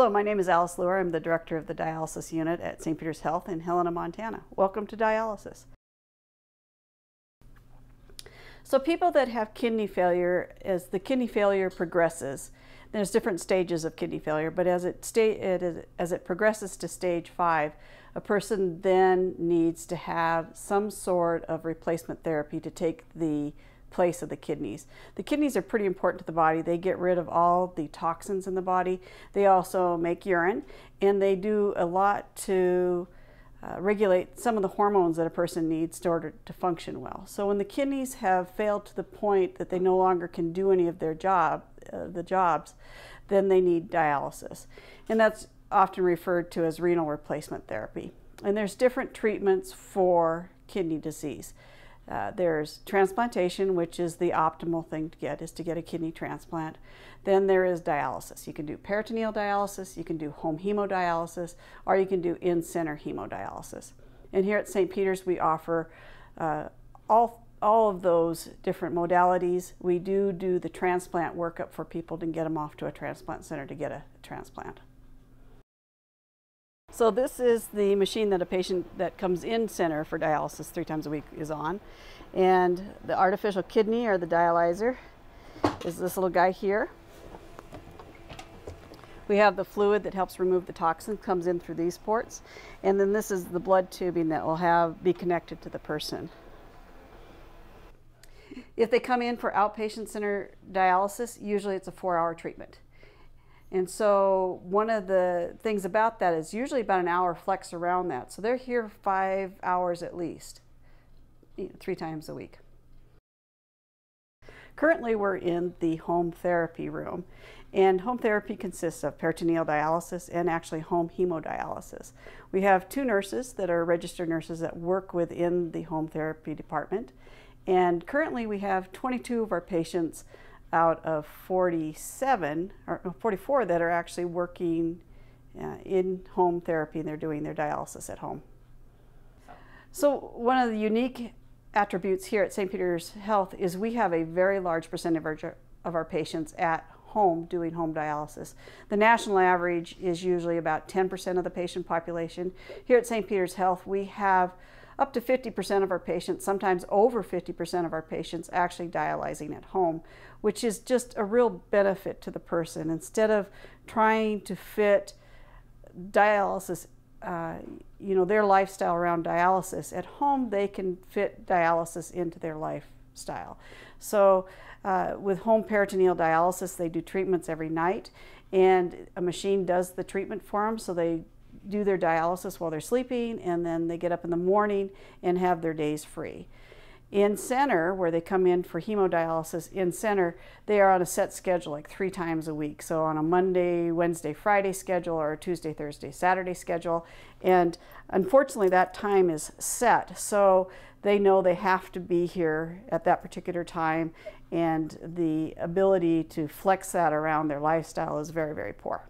Hello, my name is Alice Lure. I'm the director of the dialysis unit at St. Peter's Health in Helena, Montana. Welcome to dialysis. So people that have kidney failure, as the kidney failure progresses, there's different stages of kidney failure, but as it progresses to stage 5, a person then needs to have some sort of replacement therapy to take the place of the kidneys. The kidneys are pretty important to the body. They get rid of all the toxins in the body. They also make urine, and they do a lot to regulate some of the hormones that a person needs in order to function well. So when the kidneys have failed to the point that they no longer can do any of their jobs, then they need dialysis. And that's often referred to as renal replacement therapy. And there's different treatments for kidney disease. There's transplantation, which is the optimal thing to get, is to get a kidney transplant. Then there is dialysis. You can do peritoneal dialysis, you can do home hemodialysis, or you can do in-center hemodialysis. And here at St. Peter's, we offer all of those different modalities. We do the transplant workup for people to get them off to a transplant center to get a transplant. So this is the machine that a patient that comes in center for dialysis 3 times a week is on. And the artificial kidney, or the dialyzer, is this little guy here. We have the fluid that helps remove the toxin, comes in through these ports. And then this is the blood tubing that will be connected to the person. If they come in for outpatient center dialysis, usually it's a 4-hour treatment. And so one of the things about that is usually about an hour flex around that. So they're here 5 hours at least, 3 times a week. Currently we're in the home therapy room, and home therapy consists of peritoneal dialysis and actually home hemodialysis. We have 2 nurses that are registered nurses that work within the home therapy department. And currently we have 22 of our patients out of 47 or 44 that are actually working in home therapy, and they're doing their dialysis at home. So one of the unique attributes here at St. Peter's Health is we have a very large percentage of our patients at home doing home dialysis. The national average is usually about 10% of the patient population. Here at St. Peter's Health, we have up to 50% of our patients, sometimes over 50% of our patients, actually dialyzing at home, which is just a real benefit to the person. Instead of trying to fit dialysis, their lifestyle around dialysis, at home they can fit dialysis into their lifestyle. So with home peritoneal dialysis, they do treatments every night, and a machine does the treatment for them, so they do their dialysis while they're sleeping, and then they get up in the morning and have their days free. In center, where they come in for hemodialysis, in center they are on a set schedule, like 3 times a week. So on a Monday, Wednesday, Friday schedule, or a Tuesday, Thursday, Saturday schedule. And unfortunately that time is set, so they know they have to be here at that particular time, and the ability to flex that around their lifestyle is very, very poor.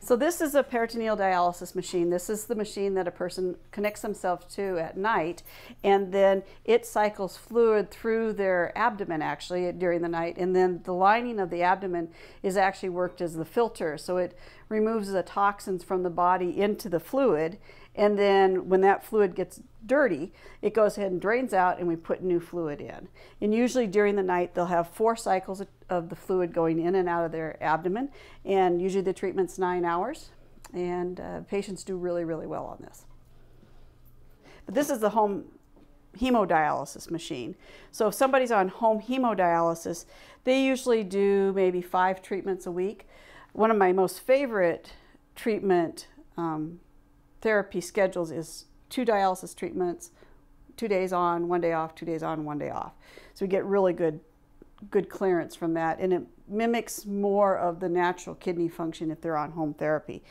So this is a peritoneal dialysis machine. This is the machine that a person connects themselves to at night, and then it cycles fluid through their abdomen actually during the night, and then the lining of the abdomen is actually worked as the filter. So it removes the toxins from the body into the fluid, and then when that fluid gets dirty, it goes ahead and drains out, and we put new fluid in. And usually during the night, they'll have 4 cycles of the fluid going in and out of their abdomen, and usually the treatment's 9 hours, and patients do really, really well on this. But this is the home hemodialysis machine. So if somebody's on home hemodialysis, they usually do maybe 5 treatments a week. One of my most favorite treatment therapy schedules is 2 dialysis treatments, 2 days on, 1 day off, 2 days on, 1 day off. So we get really good clearance from that, and it mimics more of the natural kidney function if they're on home therapy.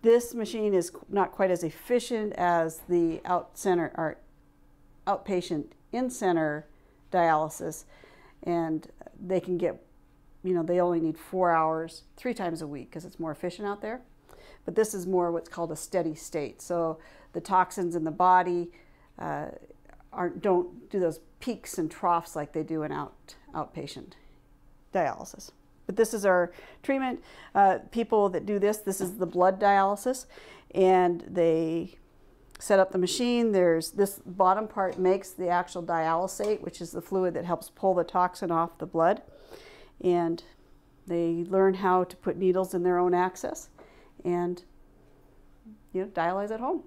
This machine is not quite as efficient as the outpatient in-center dialysis, and they can get, they only need 4 hours 3 times a week because it's more efficient out there. But this is more what's called a steady state. So the toxins in the body don't do those peaks and troughs like they do in outpatient dialysis. But this is our treatment. People that do this is the blood dialysis, and they set up the machine. There's this bottom part makes the actual dialysate, which is the fluid that helps pull the toxin off the blood. And they learn how to put needles in their own access and, you know, dialyze at home.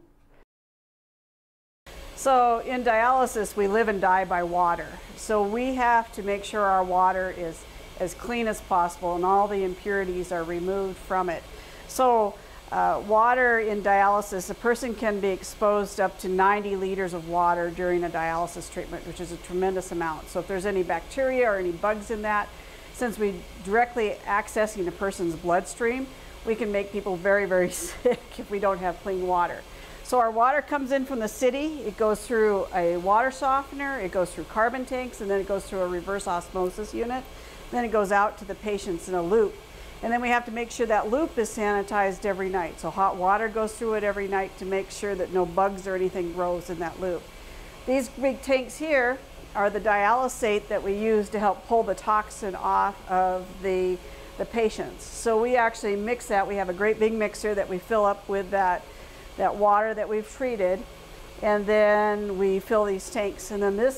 So in dialysis, we live and die by water. So we have to make sure our water is as clean as possible and all the impurities are removed from it. So water in dialysis, a person can be exposed up to 90 liters of water during a dialysis treatment, which is a tremendous amount. So if there's any bacteria or any bugs in that, since we're directly accessing the person's bloodstream, we can make people very, very sick if we don't have clean water. So our water comes in from the city, it goes through a water softener, it goes through carbon tanks, and then it goes through a reverse osmosis unit. Then it goes out to the patients in a loop. And then we have to make sure that loop is sanitized every night. So hot water goes through it every night to make sure that no bugs or anything grows in that loop. These big tanks here are the dialysate that we use to help pull the toxin off of the patients. So we actually mix that. We have a great big mixer that we fill up with that water that we've treated. And then we fill these tanks. And then these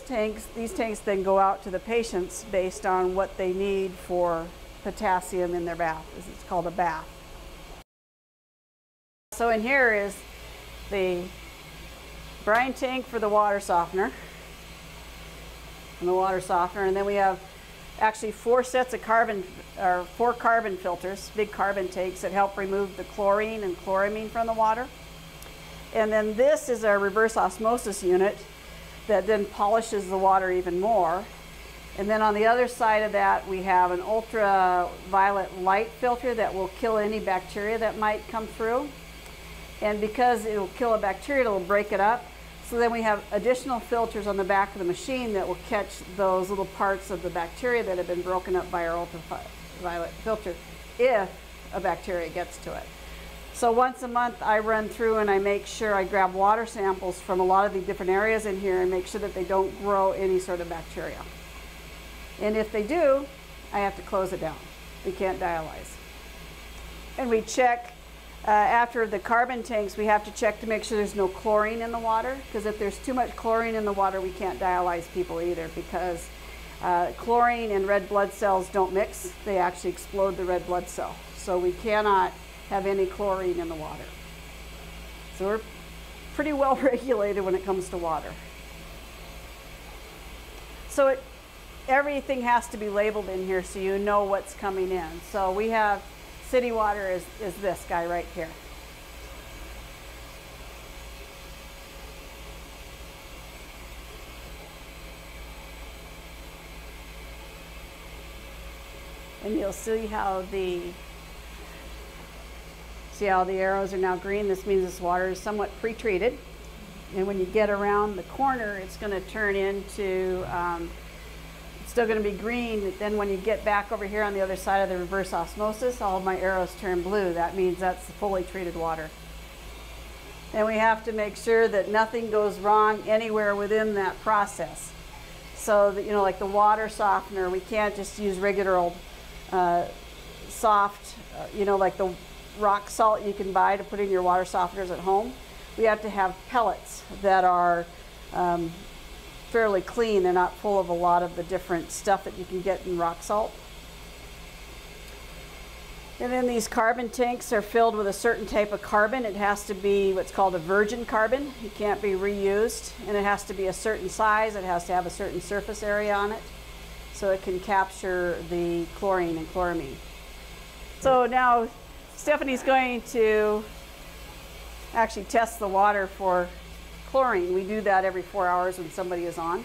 tanks then go out to the patients based on what they need for potassium in their bath. It's called a bath. So in here is the brine tank for the water softener. And then we have actually four sets of four carbon filters, big carbon tanks that help remove the chlorine and chloramine from the water. And then this is our reverse osmosis unit that then polishes the water even more. And then on the other side of that, we have an ultraviolet light filter that will kill any bacteria that might come through. And because it will kill a bacteria, it will break it up. So then we have additional filters on the back of the machine that will catch those little parts of the bacteria that have been broken up by our ultraviolet filter if a bacteria gets to it. So once a month I run through and I make sure I grab water samples from a lot of the different areas in here and make sure that they don't grow any sort of bacteria. And if they do, I have to close it down. We can't dialyze. And we check, after the carbon tanks, we have to check to make sure there's no chlorine in the water, because if there's too much chlorine in the water, we can't dialyze people either, because chlorine and red blood cells don't mix. They actually explode the red blood cell. So we cannot have any chlorine in the water. So we're pretty well regulated when it comes to water. So everything has to be labeled in here so you know what's coming in. So we have city water is this guy right here. And you'll see how the arrows are now green. This means this water is somewhat pre-treated. And when you get around the corner, it's going to turn into still going to be green. Then when you get back over here on the other side of the reverse osmosis, all of my arrows turn blue. That means that's the fully treated water. And we have to make sure that nothing goes wrong anywhere within that process. So that, you know, like the water softener, we can't just use regular old soft, you know, like the rock salt you can buy to put in your water softeners at home. We have to have pellets that are fairly clean. They're not full of a lot of the different stuff that you can get in rock salt. And then these carbon tanks are filled with a certain type of carbon. It has to be what's called a virgin carbon. It can't be reused, and it has to be a certain size. It has to have a certain surface area on it so it can capture the chlorine and chloramine. So now Stephanie's going to actually test the water for chlorine. We do that every 4 hours when somebody is on.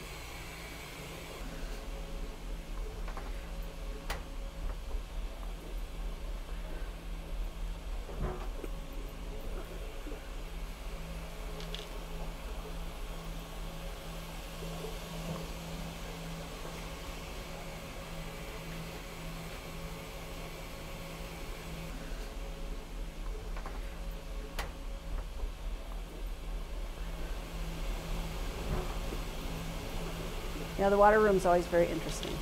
You know, the water room is always very interesting.